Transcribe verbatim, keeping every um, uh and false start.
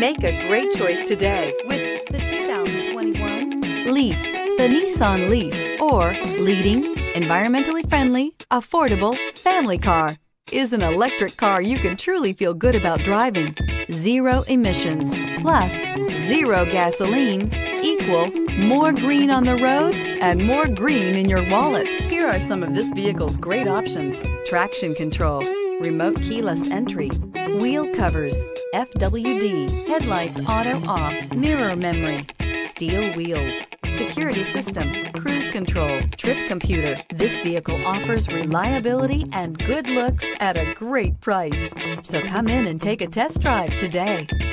Make a great choice today with the two thousand twenty-one Leaf. The Nissan Leaf, or leading, environmentally friendly, affordable family car, is an electric car you can truly feel good about driving. Zero emissions plus zero gasoline equal more green on the road and more green in your wallet. Here are some of this vehicle's great options: traction control, remote keyless entry, wheel covers, F W D, headlights auto off, mirror memory, steel wheels, security system, cruise control, trip computer. This vehicle offers reliability and good looks at a great price. So come in and take a test drive today.